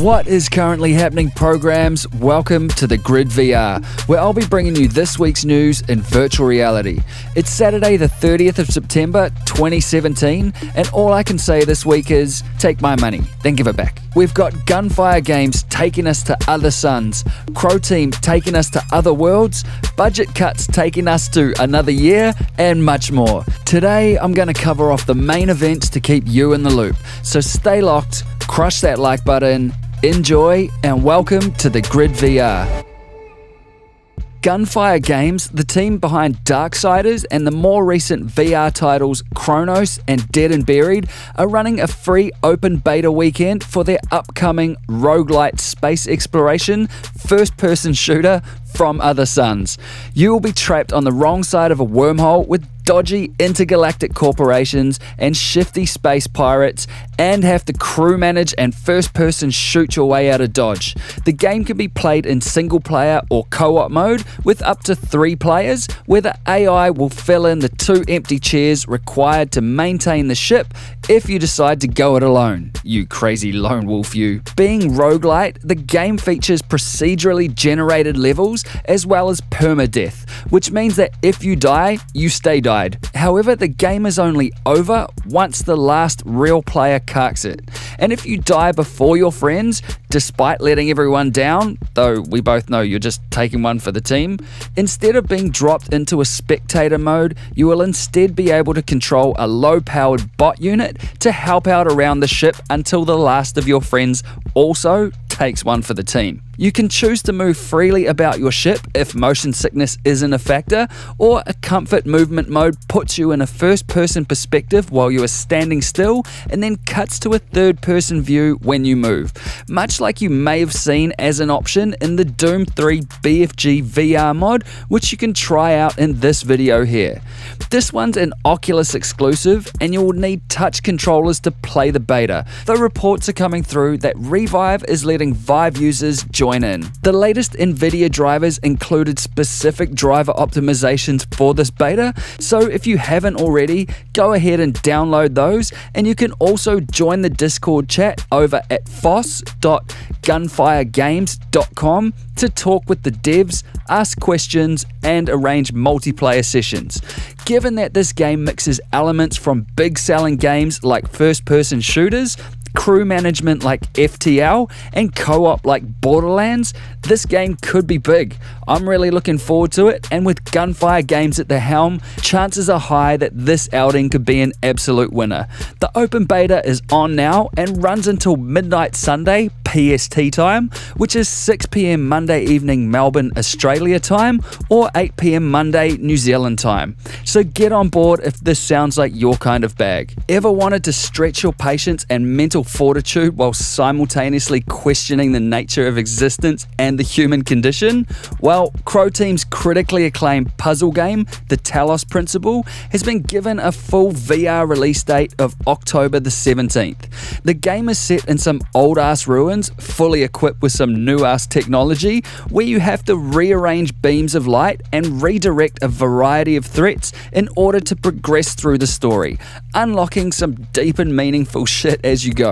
What is currently happening, programs? Welcome to The Grid VR, where I'll be bringing you this week's news in virtual reality. It's Saturday the 30th of September 2017, and all I can say this week is, take my money, then give it back. We've got Gunfire Games taking us to other suns, Croteam taking us to other worlds, Budget Cuts taking us to another year, and much more. Today, I'm going to cover off the main events to keep you in the loop, so stay locked, crush that like button, enjoy, and welcome to The Grid VR. Gunfire Games, the team behind Darksiders and the more recent VR titles Chronos and Dead and Buried, are running a free open beta weekend for their upcoming roguelite space exploration first-person shooter From Other Suns. You will be trapped on the wrong side of a wormhole with dodgy intergalactic corporations and shifty space pirates, and have to crew manage and first person shoot your way out of dodge. The game can be played in single player or co-op mode with up to 3 players, where the AI will fill in the 2 empty chairs required to maintain the ship if you decide to go it alone. You crazy lone wolf you. Being roguelite, the game features procedurally generated levels as well as permadeath, which means that if you die, you stay died. However, the game is only over once the last real player carks it. And if you die before your friends, despite letting everyone down, though we both know you're just taking one for the team, instead of being dropped into a spectator mode, you will instead be able to control a low-powered bot unit to help out around the ship until the last of your friends also takes one for the team. You can choose to move freely about your ship if motion sickness isn't a factor, or a comfort movement mode puts you in a first-person perspective while you are standing still and then cuts to a third-person view when you move, much like you may have seen as an option in the Doom 3 BFG VR mod, which you can try out in this video here. This one's an Oculus exclusive, and you will need touch controllers to play the beta, though reports are coming through that Revive is letting Vive users join in. The latest Nvidia drivers included specific driver optimizations for this beta, so if you haven't already, go ahead and download those, and you can also join the Discord chat over at foss.gunfiregames.com to talk with the devs, ask questions, and arrange multiplayer sessions. Given that this game mixes elements from big-selling games like first-person shooters, crew management like FTL, and co-op like Borderlands, this game could be big. I'm really looking forward to it, and with Gunfire Games at the helm, chances are high that this outing could be an absolute winner. The open beta is on now and runs until midnight Sunday PST time, which is 6 PM Monday evening Melbourne, Australia time, or 8 PM Monday New Zealand time. So get on board if this sounds like your kind of bag. Ever wanted to stretch your patience and mental fortitude while simultaneously questioning the nature of existence and the human condition? Well, Croteam's critically acclaimed puzzle game, The Talos Principle, has been given a full VR release date of October the 17th. The game is set in some old-ass ruins, fully equipped with some new-ass technology, where you have to rearrange beams of light and redirect a variety of threats in order to progress through the story, unlocking some deep and meaningful shit as you go.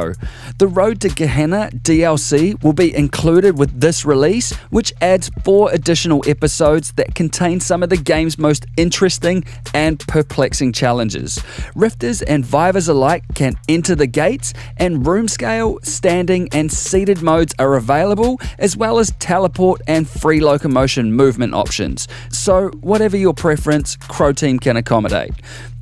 The Road to Gehenna DLC will be included with this release, which adds 4 additional episodes that contain some of the game's most interesting and perplexing challenges. Rifters and Vivers alike can enter the gates, and room scale, standing and seated modes are available, as well as teleport and free locomotion movement options. So whatever your preference, Croteam can accommodate.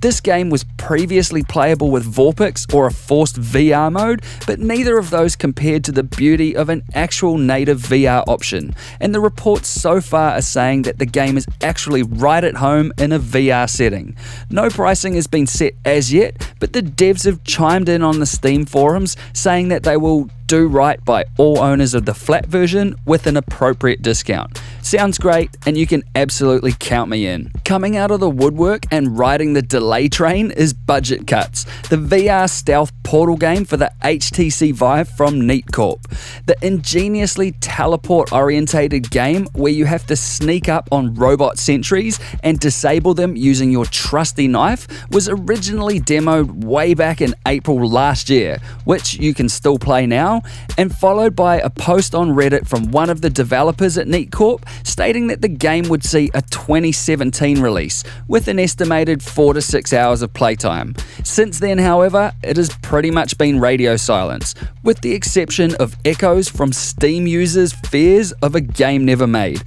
This game was previously playable with Vorpix or a forced VR mode, but neither of those compared to the beauty of an actual native VR option, and the reports so far are saying that the game is actually right at home in a VR setting. No pricing has been set as yet, but the devs have chimed in on the Steam forums saying that they will do right by all owners of the flat version with an appropriate discount. Sounds great, and you can absolutely count me in. Coming out of the woodwork and riding the delay train is Budget Cuts, the VR stealth portal game for the HTC Vive from Neat Corp. The ingeniously teleport-orientated game where you have to sneak up on robot sentries and disable them using your trusty knife was originally demoed way back in April last year, which you can still play now, now, and followed by a post on Reddit from one of the developers at Neat Corp stating that the game would see a 2017 release, with an estimated 4 to 6 hours of playtime. Since then, however, it has pretty much been radio silence, with the exception of echoes from Steam users' fears of a game never made.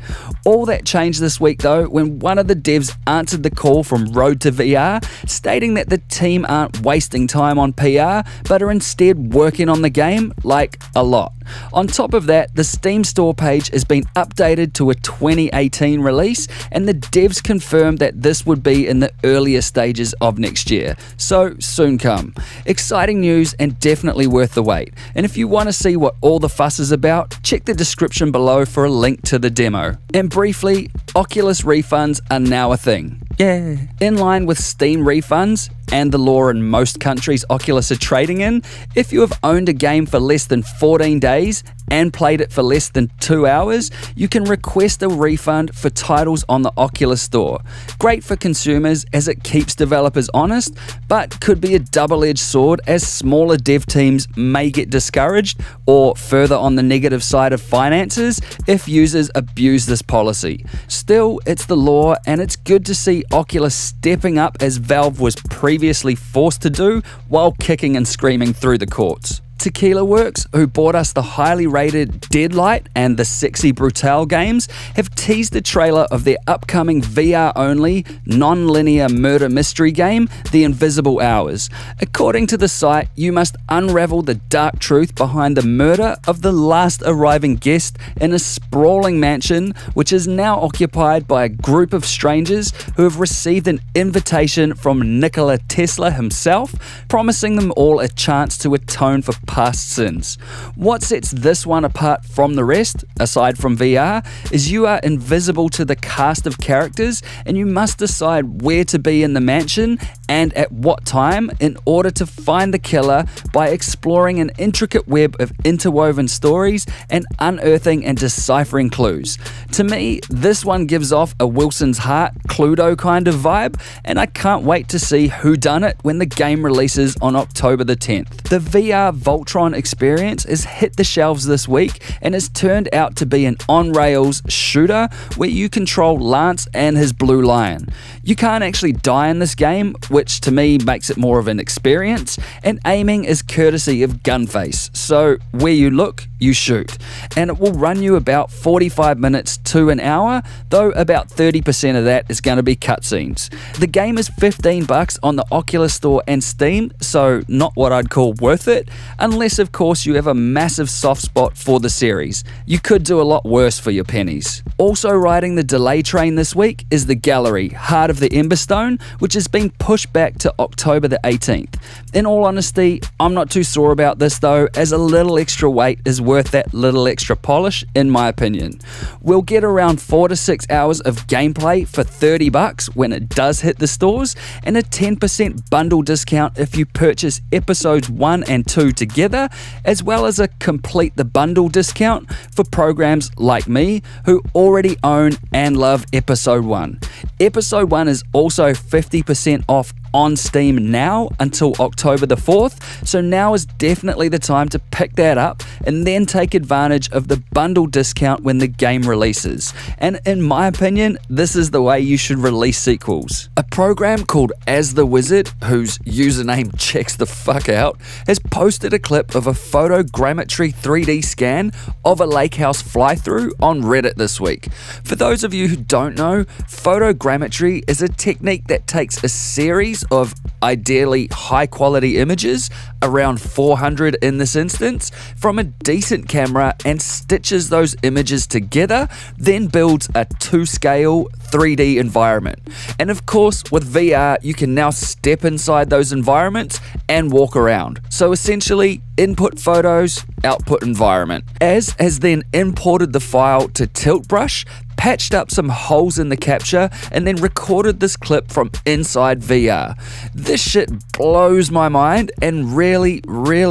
All that changed this week though, when one of the devs answered the call from Road to VR, stating that the team aren't wasting time on PR, but are instead working on the game, like a lot. On top of that, the Steam store page has been updated to a 2018 release, and the devs confirmed that this would be in the earlier stages of next year, so soon come. Exciting news and definitely worth the wait. And if you want to see what all the fuss is about, check the description below for a link to the demo. And briefly, Oculus refunds are now a thing. Yeah. In line with Steam refunds, and the law in most countries Oculus are trading in, if you have owned a game for less than 14 days and played it for less than 2 hours, you can request a refund for titles on the Oculus Store. Great for consumers as it keeps developers honest, but could be a double-edged sword as smaller dev teams may get discouraged, or further on the negative side of finances, if users abuse this policy. Still, it's the law, and it's good to see Oculus stepping up as Valve was previously forced to do while kicking and screaming through the courts. Tequila Works, who bought us the highly rated Deadlight and The Sexy Brutale games, have teased the trailer of their upcoming VR-only, non-linear murder mystery game, The Invisible Hours. According to the site, you must unravel the dark truth behind the murder of the last arriving guest in a sprawling mansion, which is now occupied by a group of strangers who have received an invitation from Nikola Tesla himself, promising them all a chance to atone for past sins. What sets this one apart from the rest, aside from VR, is you are invisible to the cast of characters, and you must decide where to be in the mansion and at what time in order to find the killer by exploring an intricate web of interwoven stories and unearthing and deciphering clues. To me, this one gives off a Wilson's Heart, Cluedo kind of vibe, and I can't wait to see who done it when the game releases on October the 10th. The VR Voltron experience has hit the shelves this week and has turned out to be an on-rails shooter where you control Lance and his blue lion. You can't actually die in this game, which to me makes it more of an experience, and aiming is courtesy of Gunface, so where you look, you shoot. And it will run you about 45 minutes to an hour, though about 30% of that is going to be cutscenes. The game is $15 on the Oculus Store and Steam, so not what I'd call worth it, unless of course you have a massive soft spot for the series. You could do a lot worse for your pennies. Also riding the delay train this week is The Gallery, Heart of the Emberstone, which has been pushed back to October the 18th. In all honesty, I'm not too sore about this though, as a little extra weight is worth that little extra polish in my opinion. We'll get around 4 to 6 hours of gameplay for $30 when it does hit the stores, and a 10% bundle discount if you purchase episodes 1 and 2 together, as well as a complete the bundle discount for programs like me who already own and love episode 1. Episode 1 is also 50% off on Steam now until October the 4th, so now is definitely the time to pick that up and then take advantage of the bundle discount when the game releases. And in my opinion, this is the way you should release sequels. A program called As the Wizard, whose username checks the fuck out, has posted a clip of a Photogrammetry 3D scan of a Lakehouse fly-through on Reddit this week. For those of you who don't know, Photogrammetry is a technique that takes a series of ideally high quality images, around 400 in this instance, from a decent camera and stitches those images together, then builds a 2-scale 3D environment. And of course with VR you can now step inside those environments and walk around. So essentially input photos, output environment. As has then imported the file to Tilt Brush, patched up some holes in the capture, and then recorded this clip from inside VR. This shit blows my mind and really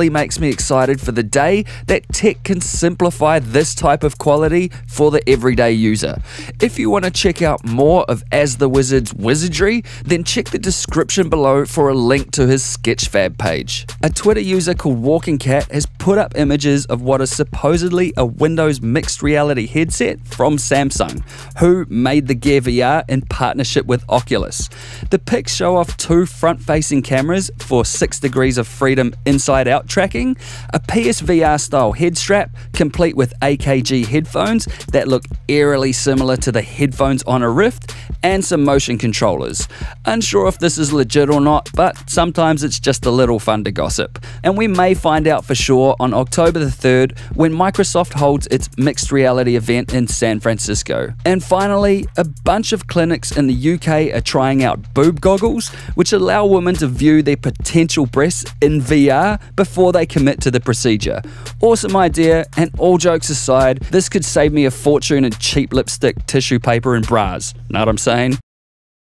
makes me excited for the day that tech can simplify this type of quality for the everyday user. If you want to check out more of As the Wizard's wizardry, then check the description below for a link to his Sketchfab page. A Twitter user called Walking Cat has put up images of what is supposedly a Windows mixed reality headset from Samsung, who made the Gear VR in partnership with Oculus. The pics show off two front-facing cameras for 6 degrees of freedom inside-out tracking, a PSVR-style head strap complete with AKG headphones that look eerily similar to the headphones on a Rift, and some motion controllers. Unsure if this is legit or not, but sometimes it's just a little fun to gossip. And we may find out for sure on October the 3rd when Microsoft holds its mixed reality event in San Francisco. And finally, a bunch of clinics in the UK are trying out boob goggles, which allow women to view their potential breasts in VR before they commit to the procedure. Awesome idea, and all jokes aside, this could save me a fortune in cheap lipstick, tissue paper and bras. Know what I'm saying?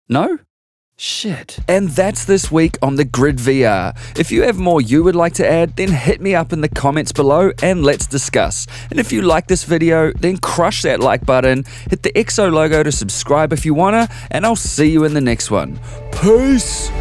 No? Shit. And that's this week on The Grid VR. If you have more you would like to add, then hit me up in the comments below and let's discuss. And if you like this video, then crush that like button, hit the XO logo to subscribe if you wanna, and I'll see you in the next one. Peace!